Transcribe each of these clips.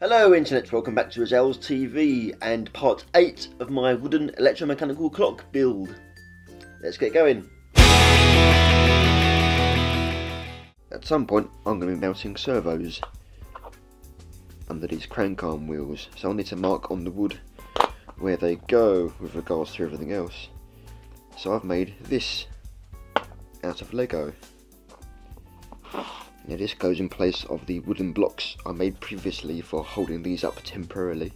Hello internet, welcome back to Azy's TV and part 8 of my wooden electromechanical clock build. Let's get going. At some point I'm going to be mounting servos under these crank arm wheels, so I'll need to mark on the wood where they go with regards to everything else. So I've made this out of Lego. Now this goes in place of the wooden blocks I made previously for holding these up temporarily.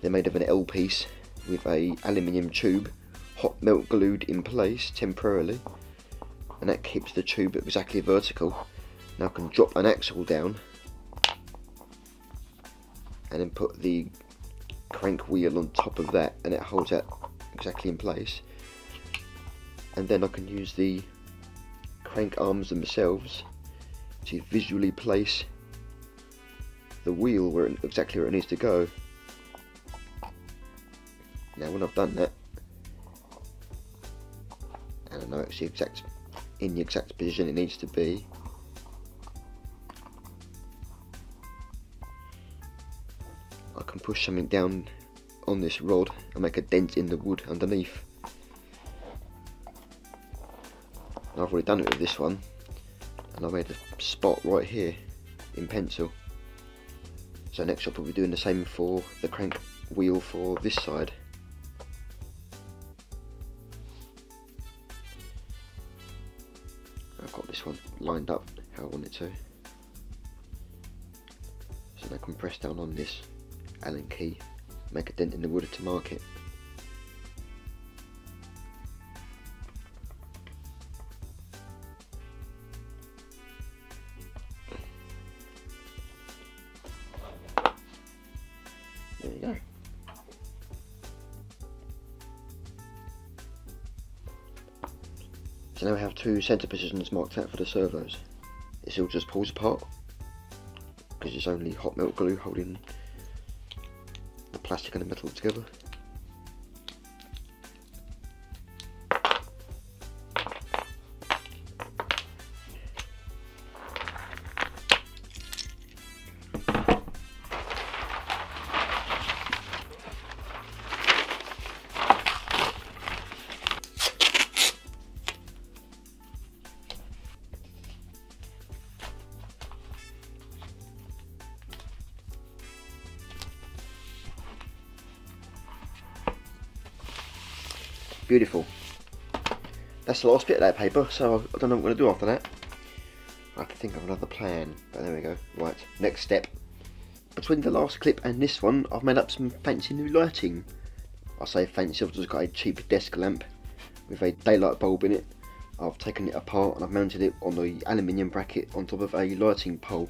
They're made of an L piece with an aluminium tube hot melt glued in place temporarily, and that keeps the tube exactly vertical. Now I can drop an axle down and then put the crank wheel on top of that and it holds that exactly in place, and then I can use the crank arms themselves to visually place the wheel where exactly where it needs to go. Now when I've done that, and I know it's in the exact position it needs to be, I can push something down on this rod and make a dent in the wood underneath. I've already done it with this one, and I made a spot right here in pencil. So next I'll probably be doing the same for the crank wheel for this side. I've got this one lined up how I want it to. So now I can press down on this Allen key, make a dent in the wood to mark it. There you go. So now we have two centre positions marked out for the servos. This all just pulls apart because it's only hot melt glue holding the plastic and the metal together. Beautiful. That's the last bit of that paper, so I don't know what I'm going to do after that. I have to think of another plan, but there we go. Right, next step. Between the last clip and this one, I've made up some fancy new lighting. I say fancy, I've just got a cheap desk lamp with a daylight bulb in it. I've taken it apart and I've mounted it on the aluminium bracket on top of a lighting pole.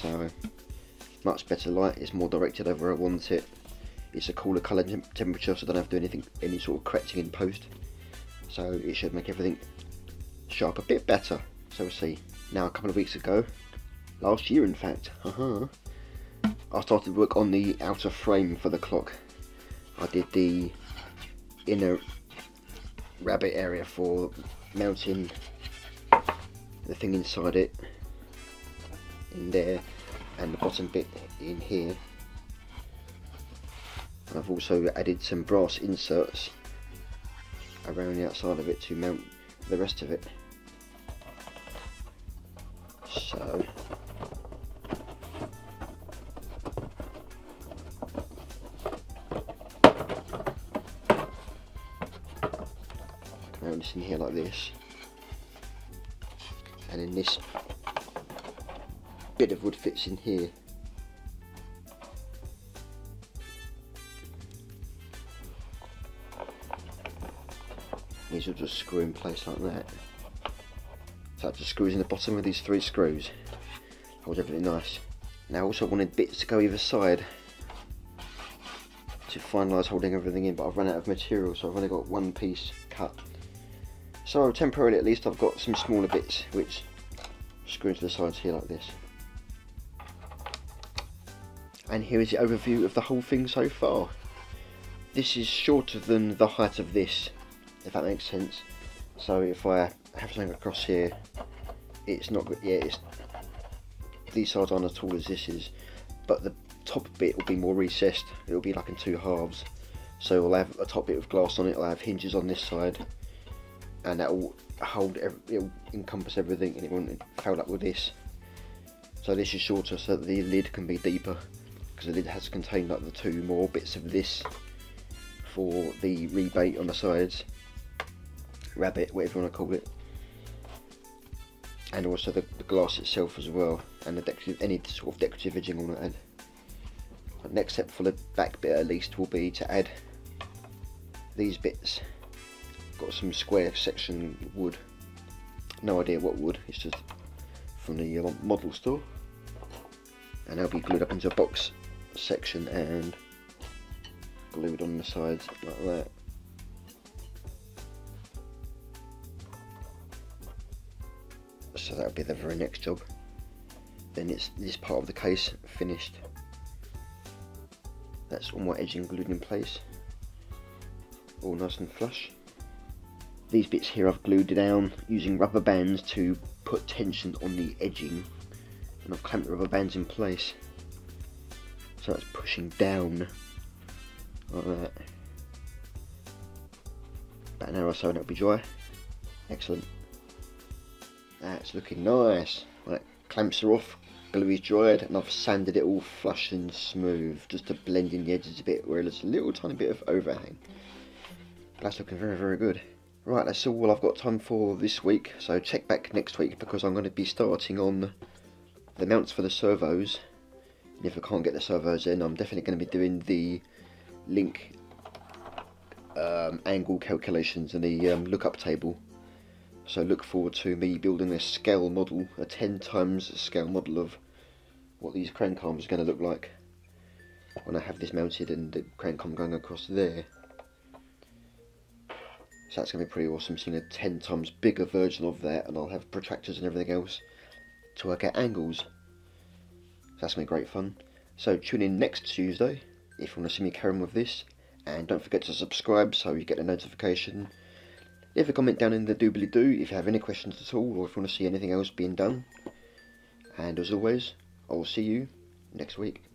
So, much better light, it's more directed over where I want it. It's a cooler colour temperature, so I don't have to do any sort of correcting in post. So it should make everything sharp a bit better. So we'll see. Now a couple of weeks ago, last year in fact, I started work on the outer frame for the clock. I did the inner rabbit area for mounting the thing inside it, in there, and the bottom bit in here. I've also added some brass inserts around the outside of it to mount the rest of it. So I can mount this in here like this, and then this bit of wood fits in here. These will just screw in place like that. So that just screws in the bottom with these three screws. Holds everything nice. Now I also wanted bits to go either side to finalise holding everything in, but I've run out of material, so I've only got one piece cut. So temporarily at least I've got some smaller bits which screw into the sides here like this. And here is the overview of the whole thing so far. This is shorter than the height of this, if that makes sense. So if I have something across here, it's not good. Yeah, it's, if these sides aren't as tall as this is, but the top bit will be more recessed. It'll be like in two halves, so we'll have a top bit of glass on it, it'll have hinges on this side, and that'll hold, it'll encompass everything and it won't foul up with this. So this is shorter so that the lid can be deeper, because the lid has to contain like the two more bits of this for the rebate on the sides, rabbit, whatever you want to call it, and also the glass itself as well, and the decorative, any sort of decorative edging on it. The next step for the back bit at least will be to add these bits. Got some square section wood, no idea what wood, it's just from the model store, and they'll be glued up into a box section and glued on the sides like that. So that'll be the very next job. Then it's this part of the case finished. That's all my edging glued in place, all nice and flush. These bits here I've glued down using rubber bands to put tension on the edging, and I've clamped the rubber bands in place, so that's pushing down like that. About an hour or so and it'll be dry. Excellent. That's looking nice. Right, clamps are off, glue is dried, and I've sanded it all flush and smooth just to blend in the edges a bit where there's a little tiny bit of overhang. That's looking very, very good. Right, that's all I've got time for this week, so check back next week because I'm going to be starting on the mounts for the servos. And if I can't get the servos in, I'm definitely going to be doing the link angle calculations and the lookup table. So look forward to me building a scale model, a 10 times scale model of what these crank arms are going to look like when I have this mounted and the crank arm going across there. So that's going to be pretty awesome, seeing a 10 times bigger version of that, and I'll have protractors and everything else to work out angles. So that's going to be great fun. So tune in next Tuesday if you want to see me carry on with this, and don't forget to subscribe so you get a notification. Leave a comment down in the doobly-doo if you have any questions at all, or if you want to see anything else being done. And as always, I'll see you next week.